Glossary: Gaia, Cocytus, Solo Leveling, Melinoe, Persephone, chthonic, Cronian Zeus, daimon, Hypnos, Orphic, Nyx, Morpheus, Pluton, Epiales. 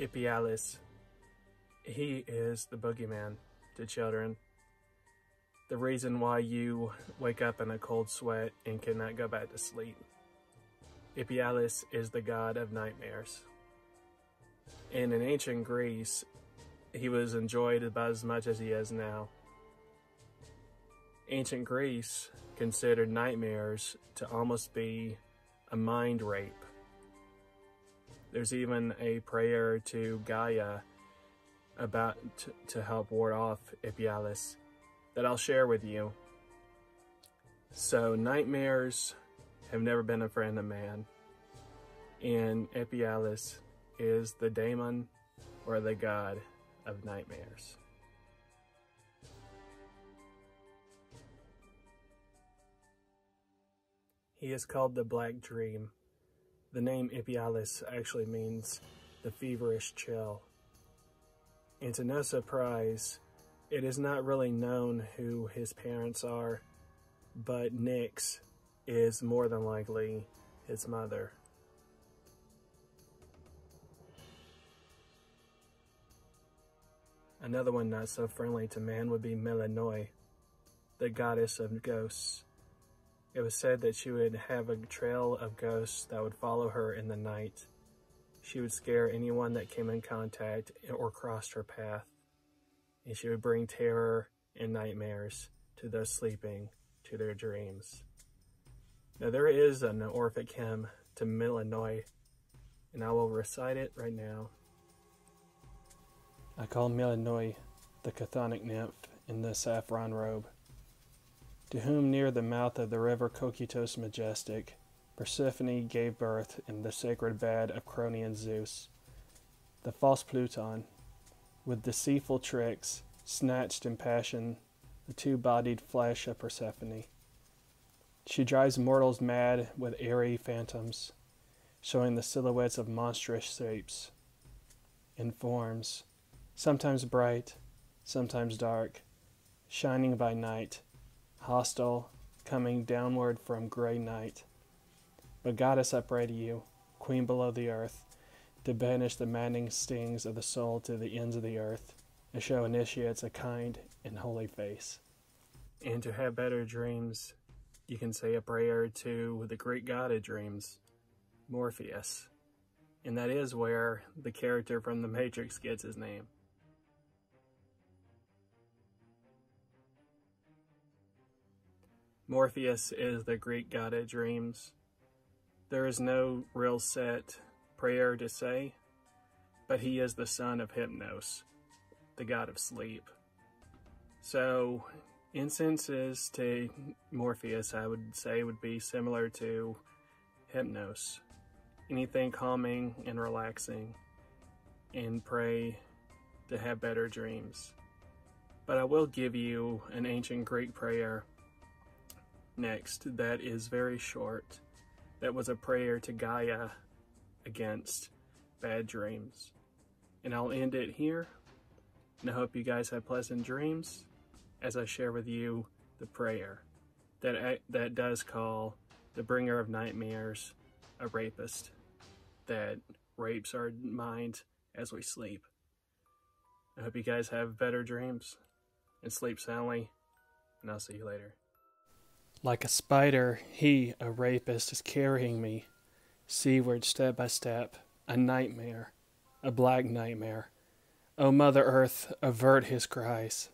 Epiales. He is the boogeyman to children. The reason why you wake up in a cold sweat and cannot go back to sleep. Epiales is the god of nightmares. And in ancient Greece, he was enjoyed about as much as he is now. Ancient Greece considered nightmares to almost be a mind rape. There's even a prayer to Gaia about to help ward off Epiales that I'll share with you. So nightmares have never been a friend of man, and Epiales is the daemon or the god of nightmares. He is called the Black Dream. The name Epiales actually means the feverish chill. And to no surprise, it is not really known who his parents are, but Nyx is more than likely his mother. Another one not so friendly to man would be Melinoe, the goddess of ghosts. It was said that she would have a trail of ghosts that would follow her in the night. She would scare anyone that came in contact or crossed her path, and she would bring terror and nightmares to those sleeping to their dreams. Now there is an Orphic hymn to Melinoe, and I will recite it right now. I call Melinoe, the chthonic nymph in the saffron robe, to whom near the mouth of the river Cocytus majestic, Persephone gave birth in the sacred bed of Cronian Zeus. The false Pluton, with deceitful tricks, snatched in passion the two-bodied flesh of Persephone. She drives mortals mad with airy phantoms, showing the silhouettes of monstrous shapes and forms, sometimes bright, sometimes dark, shining by night, hostile, coming downward from gray night. But goddess, I pray to you, queen below the earth, to banish the maddening stings of the soul to the ends of the earth, and show initiates a kind and holy face. And to have better dreams, you can say a prayer to the great god of dreams, Morpheus. And that is where the character from The Matrix gets his name. Morpheus is the Greek god of dreams. There is no real set prayer to say, but he is the son of Hypnos, the god of sleep. So incenses to Morpheus, I would say, would be similar to Hypnos. Anything calming and relaxing, and pray to have better dreams. But I will give you an ancient Greek prayer next that is very short, that was a prayer to Gaia against bad dreams, and I'll end it here, and I hope you guys have pleasant dreams as I share with you the prayer that does call the bringer of nightmares a rapist that rapes our mind as we sleep. I hope you guys have better dreams and sleep soundly, and I'll see you later. Like a spider, he, a rapist, is carrying me seaward step by step, a nightmare, a black nightmare. O Mother Earth, avert his cries.